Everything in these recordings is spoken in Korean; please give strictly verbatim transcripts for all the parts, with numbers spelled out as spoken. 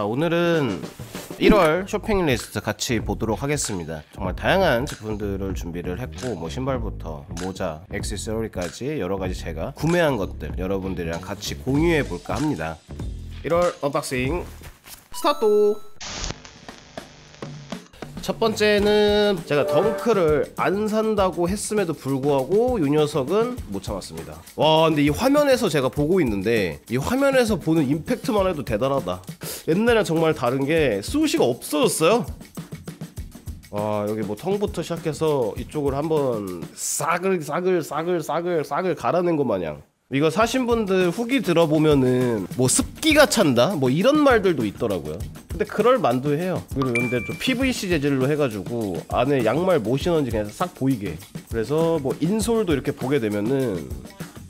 자, 오늘은 일월 쇼핑 리스트 같이 보도록 하겠습니다. 정말 다양한 제품들을 준비를 했고, 뭐 신발부터 모자, 액세서리까지 여러가지 제가 구매한 것들 여러분들이랑 같이 공유해 볼까 합니다. 일월 언박싱 스타트! 첫 번째는 제가 덩크를 안 산다고 했음에도 불구하고 이 녀석은 못 참았습니다. 와, 근데 이 화면에서 제가 보고 있는데 이 화면에서 보는 임팩트만 해도 대단하다. 옛날이랑 정말 다른 게 수시가 없어졌어요. 와, 여기 뭐 텅부터 시작해서 이쪽을 한번 싹을 싹을 싹을 싹을 싹을 갈아낸 것 마냥. 이거 사신 분들 후기 들어보면은 뭐 습기가 찬다? 뭐 이런 말들도 있더라고요. 근데 그럴 만도 해요. 그리고 근데 좀 피브이씨 재질로 해가지고 안에 양말 뭐 신었는지 그냥 싹 보이게. 그래서 뭐 인솔도 이렇게 보게 되면은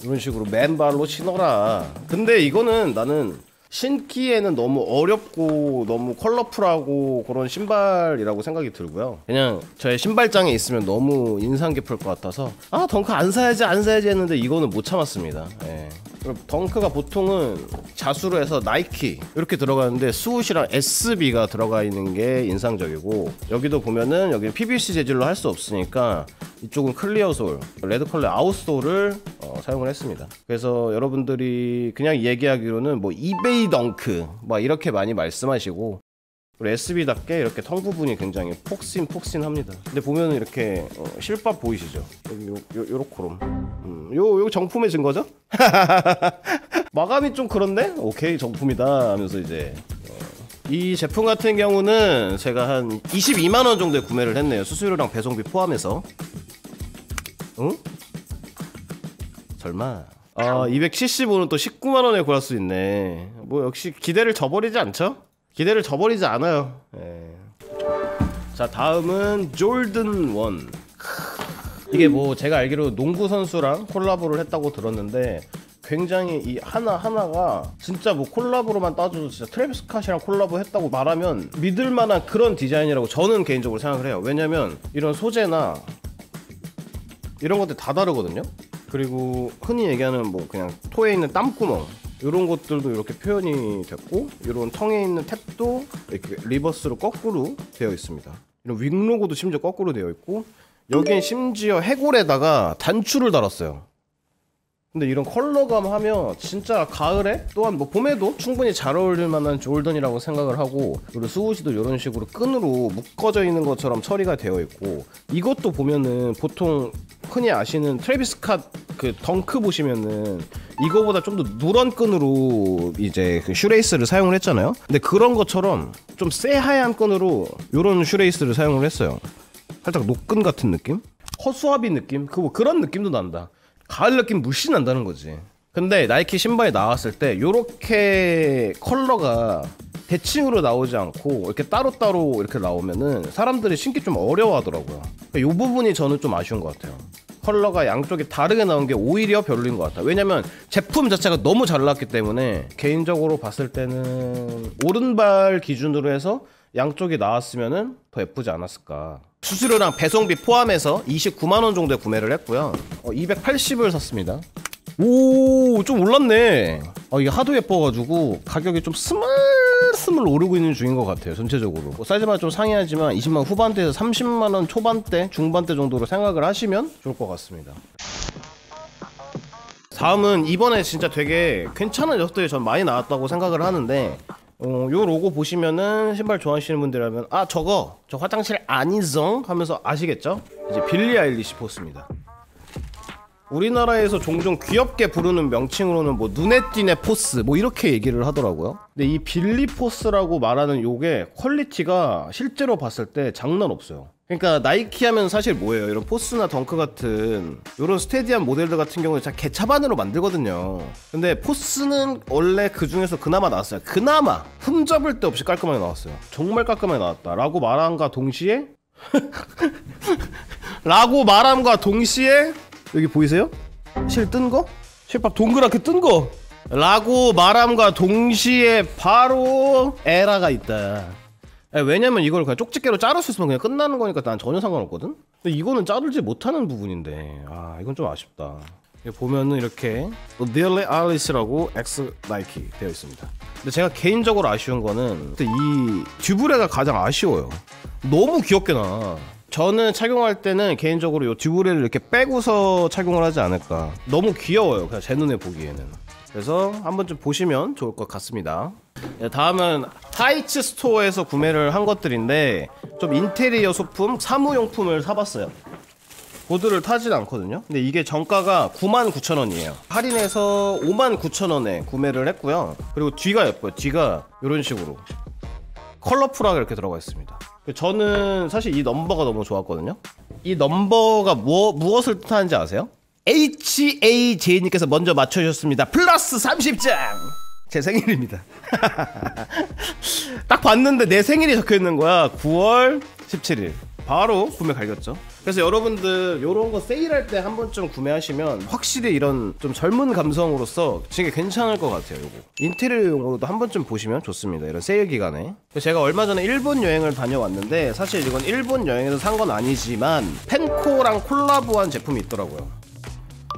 이런 식으로 맨발로 신어라. 근데 이거는 나는 신기에는 너무 어렵고 너무 컬러풀하고 그런 신발이라고 생각이 들고요. 그냥 저의 신발장에 있으면 너무 인상 깊을 것 같아서 아 덩크 안 사야지 안 사야지 했는데 이거는 못 참았습니다. 예. 덩크가 보통은 자수로 해서 나이키 이렇게 들어가는데 스우시랑 에스비가 들어가 있는 게 인상적이고, 여기도 보면은 여기 피브이씨 재질로 할 수 없으니까 이쪽은 클리어 솔, 레드 컬러 아웃솔을 어, 사용을 했습니다. 그래서 여러분들이 그냥 얘기하기로는 뭐 이베이 덩크 막 이렇게 많이 말씀하시고, 그리고 에스비답게 이렇게 턱 부분이 굉장히 폭신 폭신합니다. 근데 보면은 이렇게 어, 실밥 보이시죠? 요, 요, 요렇고롬. 음, 요, 요 정품의 증거죠? 마감이 좀 그런데? 오케이, 정품이다 하면서 이제 이 제품 같은 경우는 제가 한 이십이만 원 정도에 구매를 했네요. 수수료랑 배송비 포함해서. 응? 설마. 아, 이백칠십오는 또 십구만 원에 구할 수 있네. 뭐 역시 기대를 저버리지 않죠? 기대를 저버리지 않아요. 예. 자, 다음은 조던 원. 이게 뭐 제가 알기로 농구 선수랑 콜라보를 했다고 들었는데 굉장히 이 하나하나가 진짜 뭐 콜라보로만 따져도 진짜 트래비스 스캇이랑 콜라보 했다고 말하면 믿을만한 그런 디자인이라고 저는 개인적으로 생각을 해요. 왜냐면 이런 소재나 이런 것들 다 다르거든요. 그리고 흔히 얘기하는 뭐 그냥 토에 있는 땀구멍 이런 것들도 이렇게 표현이 됐고, 이런 텅에 있는 탭도 이렇게 리버스로 거꾸로 되어 있습니다. 이런 윙 로고도 심지어 거꾸로 되어 있고, 여기엔 심지어 해골에다가 단추를 달았어요. 근데 이런 컬러감 하면 진짜 가을에 또한 뭐 봄에도 충분히 잘 어울릴 만한 조던이라고 생각을 하고, 그리고 스우시도 이런 식으로 끈으로 묶어져 있는 것처럼 처리가 되어 있고, 이것도 보면은 보통 흔히 아시는 트래비스 스캇 그 덩크 보시면은 이거보다 좀 더 누런 끈으로 이제 그 슈레이스를 사용을 했잖아요. 근데 그런 것처럼 좀 새하얀 끈으로 이런 슈레이스를 사용을 했어요. 살짝 노끈 같은 느낌? 허수아비 느낌? 그 뭐 그런 느낌도 난다. 가을 느낌 물씬 난다는 거지. 근데 나이키 신발이 나왔을 때 요렇게 컬러가 대칭으로 나오지 않고 이렇게 따로따로 이렇게 나오면은 사람들이 신기 좀 어려워하더라고요. 이 부분이 저는 좀 아쉬운 것 같아요. 컬러가 양쪽이 다르게 나온 게 오히려 별로인 것 같아요. 왜냐면 제품 자체가 너무 잘 나왔기 때문에 개인적으로 봤을 때는 오른발 기준으로 해서 양쪽이 나왔으면은 더 예쁘지 않았을까. 수수료랑 배송비 포함해서 이십구만 원 정도에 구매를 했고요. 어, 이백팔십을 샀습니다. 오, 좀 올랐네. 어, 이게 하도 예뻐가지고 가격이 좀 스물스물 오르고 있는 중인 것 같아요. 전체적으로 뭐 사이즈만 좀 상이하지만 이십만 원 후반대에서 삼십만 원 초반대 중반대 정도로 생각을 하시면 좋을 것 같습니다. 다음은 이번에 진짜 되게 괜찮은 녀석들이 전 많이 나왔다고 생각을 하는데, 어, 요 로고 보시면은 신발 좋아하시는 분들이라면 아 저거 저 화장실 아니죠? 하면서 아시겠죠? 이제 빌리 아일리시 포스입니다. 우리나라에서 종종 귀엽게 부르는 명칭으로는 뭐 눈에 띄네 포스 뭐 이렇게 얘기를 하더라고요. 근데 이 빌리 포스라고 말하는 요게 퀄리티가 실제로 봤을 때 장난 없어요. 그러니까 나이키 하면 사실 뭐예요? 이런 포스나 덩크 같은 이런 스테디한 모델들 같은 경우는 다 개차반으로 만들거든요. 근데 포스는 원래 그 중에서 그나마 나왔어요. 그나마 흠잡을 데 없이 깔끔하게 나왔어요. 정말 깔끔하게 나왔다 라고 말함과 동시에 라고 말함과 동시에 여기 보이세요? 실 뜬 거? 실밥 동그랗게 뜬 거! 라고 말함과 동시에 바로 에라가 있다. 왜냐면 이걸 그냥 쪽집게로 자를 수 있으면 그냥 끝나는 거니까 난 전혀 상관없거든? 근데 이거는 자르지 못하는 부분인데 아 이건 좀 아쉽다. 보면은 이렇게 Billie Eilish라고 X 나이키 되어 있습니다. 근데 제가 개인적으로 아쉬운 거는 이 듀브레가 가장 아쉬워요. 너무 귀엽게 나와. 저는 착용할 때는 개인적으로 이 듀브레를 이렇게 빼고서 착용을 하지 않을까. 너무 귀여워요, 그냥 제 눈에 보기에는. 그래서 한번 좀 보시면 좋을 것 같습니다. 다음은 타이츠 스토어에서 구매를 한 것들인데 좀 인테리어 소품, 사무용품을 사봤어요. 보드를 타진 않거든요. 근데 이게 정가가 구만 구천 원이에요 할인해서 오만 구천 원에 구매를 했고요. 그리고 뒤가 예뻐요. 뒤가 이런 식으로 컬러풀하게 이렇게 들어가 있습니다. 저는 사실 이 넘버가 너무 좋았거든요. 이 넘버가 뭐, 무엇을 뜻하는지 아세요? 에이치 에이 제이님께서 먼저 맞춰주셨습니다. 플러스 삼십 장! 제 생일입니다. 딱 봤는데 내 생일이 적혀있는 거야. 구월 십칠일 바로 구매 갈겼죠. 그래서 여러분들 요런 거 세일할 때 한 번쯤 구매하시면 확실히 이런 좀 젊은 감성으로서 되게 괜찮을 것 같아요. 요거 인테리어용으로도 한 번쯤 보시면 좋습니다. 이런 세일 기간에. 제가 얼마 전에 일본 여행을 다녀왔는데 사실 이건 일본 여행에서 산 건 아니지만 펜코랑 콜라보한 제품이 있더라고요.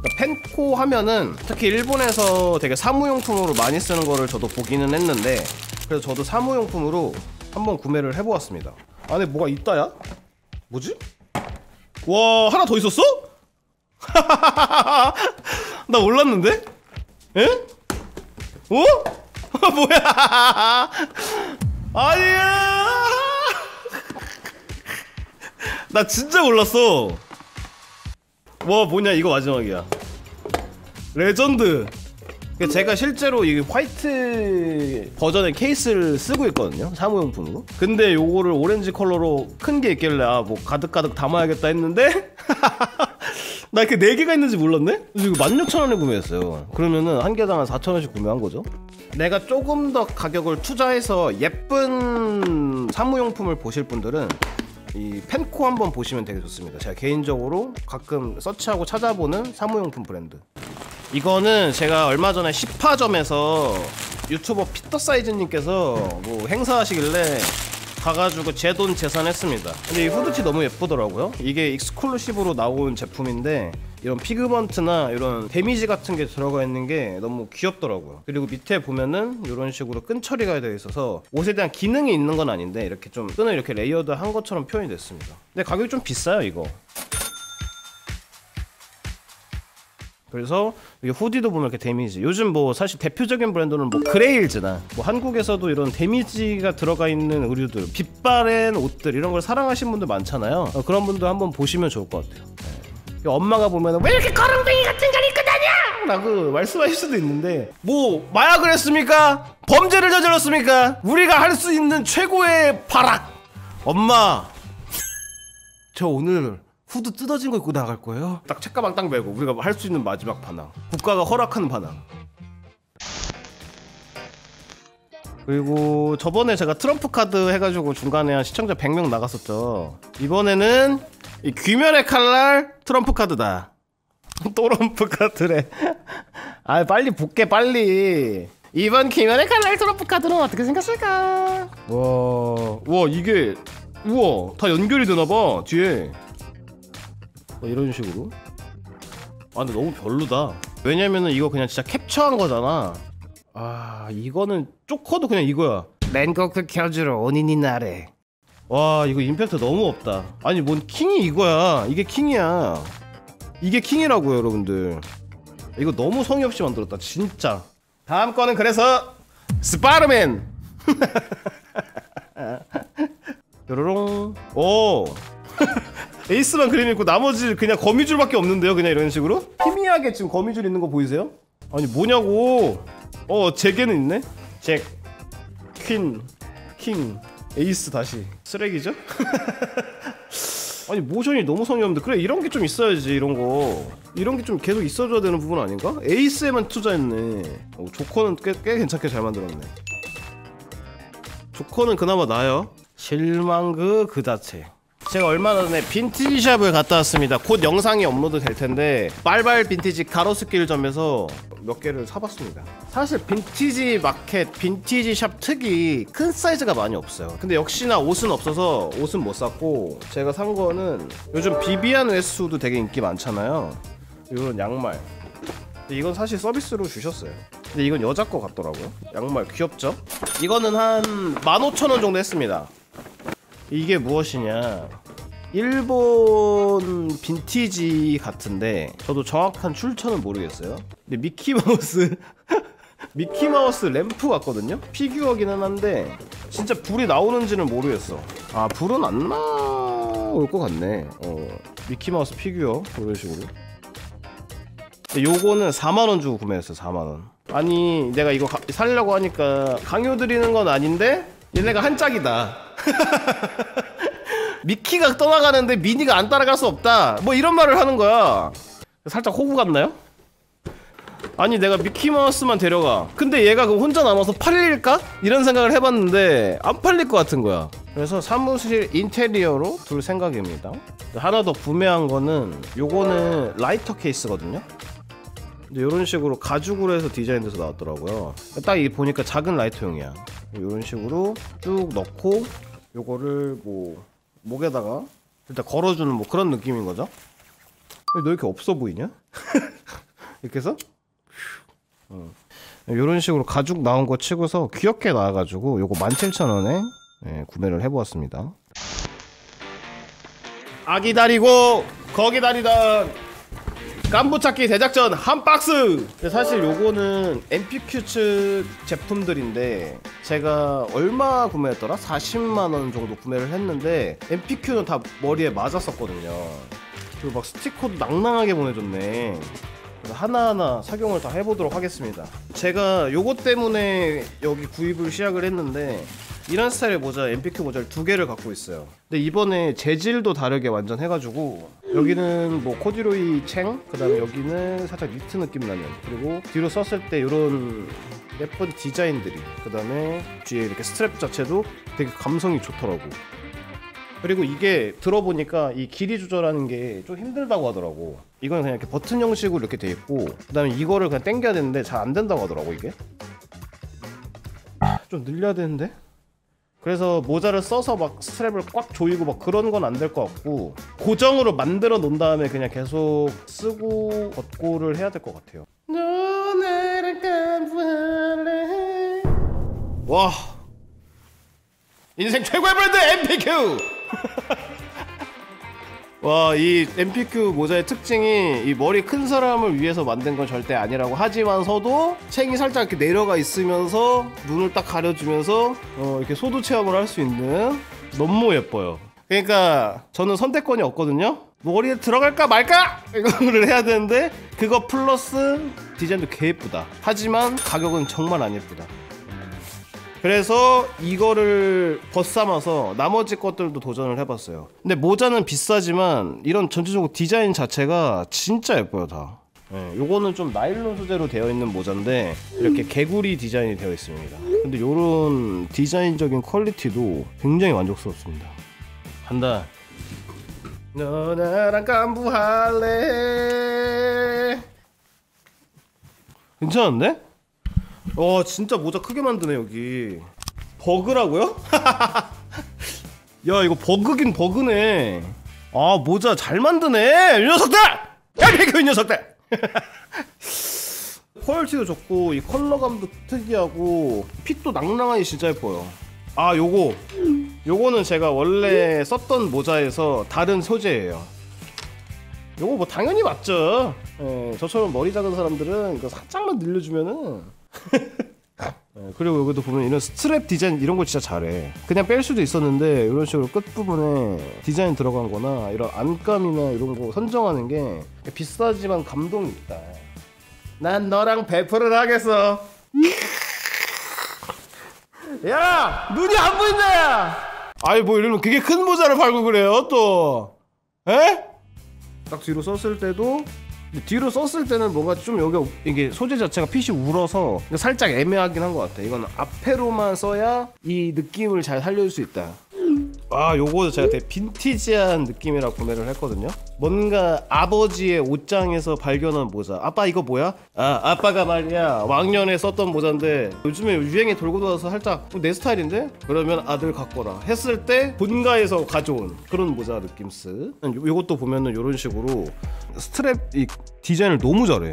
그러니까 펜코 하면은 특히 일본에서 되게 사무용품으로 많이 쓰는 거를 저도 보기는 했는데 그래서 저도 사무용품으로 한번 구매를 해보았습니다. 안에 뭐가 있다야? 뭐지? 와, 하나 더 있었어? 나 몰랐는데? 에? 어? 뭐야? 아니야! 나 진짜 몰랐어. 와, 뭐냐, 이거 마지막이야. 레전드. 제가 실제로 이 화이트 버전의 케이스를 쓰고 있거든요, 사무용품으로. 근데 요거를 오렌지 컬러로 큰 게 있길래 아 뭐 가득가득 담아야겠다 했는데 나 이렇게 네 개가 있는지 몰랐네? 그래서 이거 만 육천 원에 구매했어요. 그러면은 한 개당 한 사천 원씩 구매한 거죠. 내가 조금 더 가격을 투자해서 예쁜 사무용품을 보실 분들은 이 펜코 한번 보시면 되게 좋습니다. 제가 개인적으로 가끔 서치하고 찾아보는 사무용품 브랜드. 이거는 제가 얼마 전에 십화점에서 유튜버 피터사이즈님께서 뭐 행사하시길래 가가지고 제 돈 재산했습니다. 근데 이 후드티 너무 예쁘더라고요. 이게 익스클루시브로 나온 제품인데 이런 피그먼트나 이런 데미지 같은 게 들어가 있는 게 너무 귀엽더라고요. 그리고 밑에 보면은 이런 식으로 끈 처리가 되어 있어서 옷에 대한 기능이 있는 건 아닌데 이렇게 좀 끈을 이렇게 레이어드한 것처럼 표현이 됐습니다. 근데 가격이 좀 비싸요, 이거. 그래서 후디도 보면 이렇게 데미지. 요즘 뭐 사실 대표적인 브랜드는 뭐 그레일즈나 뭐 한국에서도 이런 데미지가 들어가 있는 의류들, 빛바랜 옷들 이런 걸 사랑하시는 분들 많잖아요. 어, 그런 분들 한번 보시면 좋을 것 같아요. 네. 엄마가 보면 왜 이렇게 거렁뱅이 같은 걸 입고 다냐! 라고 말씀하실 수도 있는데 뭐 마약을 했습니까? 범죄를 저질렀습니까? 우리가 할 수 있는 최고의 발악! 엄마! 저 오늘 후드 뜯어진 거 입고 나갈 거예요? 딱 책가방 딱 메고 우리가 할 수 있는 마지막 반항, 국가가 허락하는 반항. 그리고 저번에 제가 트럼프 카드 해가지고 중간에 한 시청자 백 명 나갔었죠. 이번에는 이 귀멸의 칼날 트럼프 카드다. 또럼프 카드래. 아 빨리 볼게 빨리. 이번 귀멸의 칼날 트럼프 카드는 어떻게 생겼을까? 와, 와 이게 우와 다 연결이 되나봐 뒤에. 이런 식으로. 아 근데 너무 별로다. 왜냐면은 이거 그냥 진짜 캡처한 거잖아. 아 이거는 쪼커도 그냥 이거야. 랭거크 켜주러 온이니 나래. 와 이거 임팩트 너무 없다. 아니 뭔 킹이 이거야. 이게 킹이야. 이게 킹이라고요 여러분들. 이거 너무 성의 없이 만들었다 진짜. 다음 거는 그래서 스파르맨. 요로롱. 오. 에이스만 그림 있고 나머지 그냥 거미줄밖에 없는데요. 그냥 이런 식으로 희미하게 지금 거미줄 있는 거 보이세요? 아니 뭐냐고. 어 제게는 있네. 잭, 퀸, 킹, 에이스. 다시 쓰레기죠? 아니 모션이 너무 성의 없는데. 그래 이런 게 좀 있어야지. 이런 거 이런 게 좀 계속 있어줘야 되는 부분 아닌가? 에이스에만 투자했네. 어, 조커는 꽤, 꽤 괜찮게 잘 만들었네. 조커는 그나마 나아요. 실망 그 그 자체. 제가 얼마 전에 빈티지 샵을 갔다 왔습니다. 곧 영상이 업로드 될 텐데 빨발 빈티지 가로수길점에서 몇 개를 사봤습니다. 사실 빈티지 마켓, 빈티지 샵 특이 큰 사이즈가 많이 없어요. 근데 역시나 옷은 없어서 옷은 못 샀고 제가 산 거는 요즘 비비안 웨스트우드 되게 인기 많잖아요. 이런 양말 근데 이건 사실 서비스로 주셨어요. 근데 이건 여자 거 같더라고요. 양말 귀엽죠? 이거는 한 만 오천 원 정도 했습니다. 이게 무엇이냐, 일본 빈티지 같은데 저도 정확한 출처는 모르겠어요. 근데 미키마우스 미키마우스 램프 같거든요? 피규어기는 한데 진짜 불이 나오는지는 모르겠어. 아, 불은 안 나올 것 같네. 어, 미키마우스 피규어 이런 식으로. 근데 요거는 사만 원 주고 구매했어요. 사만 원. 아니 내가 이거 가, 살려고 하니까 강요드리는 건 아닌데 얘네가 한 짝이다. 미키가 떠나가는데 미니가 안 따라갈 수 없다, 뭐 이런 말을 하는 거야. 살짝 호구 같나요? 아니 내가 미키마우스만 데려가, 근데 얘가 그 혼자 남아서 팔릴까? 이런 생각을 해봤는데 안 팔릴 것 같은 거야. 그래서 사무실 인테리어로 둘 생각입니다. 하나 더 구매한 거는, 요거는 라이터 케이스거든요. 근데 요런 식으로 가죽으로 해서 디자인돼서 나왔더라고요. 딱 이 보니까 작은 라이터용이야. 요런 식으로 쭉 넣고 요거를 뭐 목에다가 일단 걸어주는 뭐 그런 느낌인 거죠. 너 이렇게 없어 보이냐? 이렇게 해서 어. 요런 식으로 가죽 나온 거 치고서 귀엽게 나와가지고 요거 만 칠천 원에 예, 구매를 해보았습니다. 아기 다리고 거기 다리던 깐부 찾기 대작전 한 박스! 근데 사실 요거는 엠피큐 측 제품들인데 제가 얼마 구매했더라? 사십만 원 정도 구매를 했는데 엠피큐는 다 머리에 맞았었거든요. 그리고 막 스티커도 낭낭하게 보내줬네. 하나하나 착용을 다 해보도록 하겠습니다. 제가 요거 때문에 여기 구입을 시작을 했는데 이런 스타일의 모자, 엠피큐 모자를 두 개를 갖고 있어요. 근데 이번에 재질도 다르게 완전 해가지고 여기는 뭐 코듀로이 챙, 그 다음에 여기는 살짝 니트 느낌 나는, 그리고 뒤로 썼을 때 요런 예쁜 디자인들이, 그 다음에 뒤에 이렇게 스트랩 자체도 되게 감성이 좋더라고. 그리고 이게 들어보니까 이 길이 조절하는 게 좀 힘들다고 하더라고. 이건 그냥 이렇게 버튼 형식으로 이렇게 돼 있고, 그 다음에 이거를 그냥 당겨야 되는데 잘 안 된다고 하더라고. 이게 좀 늘려야 되는데? 그래서 모자를 써서 막 스트랩을 꽉 조이고 막 그런 건 안 될 것 같고, 고정으로 만들어 놓은 다음에 그냥 계속 쓰고 걷고를 해야 될 것 같아요. 와, 인생 최고의 브랜드 엠피큐! 와, 이 엠피큐 모자의 특징이 이 머리 큰 사람을 위해서 만든 건 절대 아니라고 하지만서도 챙이 살짝 이렇게 내려가 있으면서 눈을 딱 가려주면서 어, 이렇게 소두 체험을 할 수 있는, 너무 예뻐요. 그러니까 저는 선택권이 없거든요. 머리에 들어갈까 말까 이거를 해야 되는데 그거 플러스 디자인도 개 예쁘다. 하지만 가격은 정말 안 예쁘다. 그래서 이거를 벗삼아서 나머지 것들도 도전을 해봤어요. 근데 모자는 비싸지만 이런 전체적으로 디자인 자체가 진짜 예뻐요, 다. 네, 요거는 좀 나일론 소재로 되어 있는 모자인데 이렇게 개구리 디자인이 되어 있습니다. 근데 요런 디자인적인 퀄리티도 굉장히 만족스럽습니다. 간다. 너 나랑 간부할래. 괜찮은데? 와, 진짜 모자 크게 만드네. 여기 버그라고요? 야, 이거 버그긴 버그네. 아, 모자 잘 만드네 이 녀석들! 엠피큐 이 녀석들! 퀄리티도 좋고 이 컬러감도 특이하고 핏도 낭낭하니 진짜 예뻐요. 아, 요거 요거는 제가 원래 썼던 모자에서 다른 소재예요. 요거 뭐 당연히 맞죠. 예, 저처럼 머리 작은 사람들은 이거 살짝만 늘려주면은 그리고 여기도 보면 이런 스트랩 디자인 이런 거 진짜 잘해. 그냥 뺄 수도 있었는데 이런 식으로 끝부분에 디자인 들어간 거나 이런 안감이나 이런 거 선정하는 게 비싸지만 감동이 있다. 난 너랑 배풀을 하겠어. 야, 눈이 안 보인다. 아니 뭐 이러면 그게 큰 모자를 팔고 그래요 또. 에? 딱 뒤로 썼을 때도, 뒤로 썼을 때는 뭔가 좀 여기 이게 소재 자체가 핏이 울어서 살짝 애매하긴 한 것 같아. 이건 앞에로만 써야 이 느낌을 잘 살려줄 수 있다. 아, 요거 제가 되게 빈티지한 느낌이라 구매를 했거든요. 뭔가 아버지의 옷장에서 발견한 모자. 아빠 이거 뭐야? 아, 아빠가 말이야 왕년에 썼던 모자인데 요즘에 유행이 돌고 돌아서 살짝 내 스타일인데? 그러면 아들 갖거라 했을 때 본가에서 가져온 그런 모자 느낌스. 요것도 보면은 요런 식으로 스트랩 이 디자인을 너무 잘해.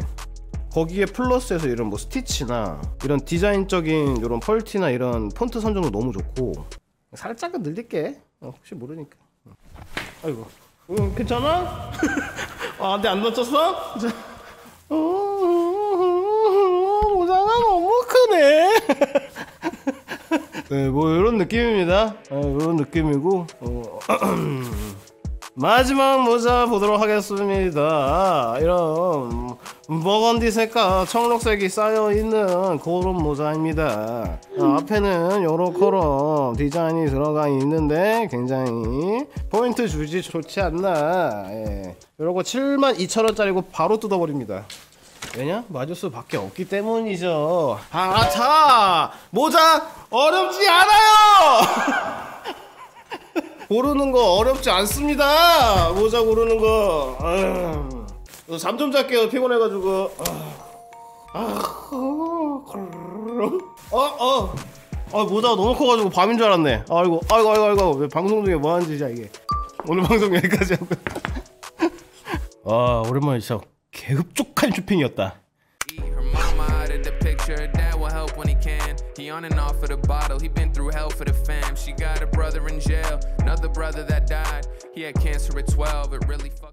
거기에 플러스해서 이런 뭐 스티치나 이런 디자인적인 이런 펄티나 이런 폰트 선정도 너무 좋고. 살짝은 늘릴게. 어, 혹시 모르니까. 아이고. 응, 괜찮아? 아, 내 안 다쳤어? 모자가 너무 크네. 네, 뭐 이런 느낌입니다. 네, 이런 느낌이고. 어, 마지막 모자 보도록 하겠습니다. 이런 버건디 색깔, 청록색이 쌓여있는 그런 모자입니다. 어, 앞에는 요렇게런 디자인이 들어가 있는데 굉장히 포인트 주지 좋지 않나. 예. 요러고 칠만 이천 원짜리고 바로 뜯어버립니다. 왜냐? 마주수 밖에 없기 때문이죠. 아, 자! 모자 어렵지 않아요! 고르는 거 어렵지 않습니다! 모자 고르는 거. 아, 잠 좀 잘게요. 피곤해가지고. 아, 아, 어, 어. 아, 모자가 너무 커가지고 밤인 줄 알았네. 아이고, 아이고, 아이고, 아이고. 왜 방송 중에 뭐 하는 짓이야, 이게. 오늘 방송 여기까지 하고. 아, 오랜만에 진짜 개흡족한 쇼핑이었다. He on and off of the bottle, he been through hell for the fam. She got a brother in jail, another brother that died. He had cancer at twelve, it really fucked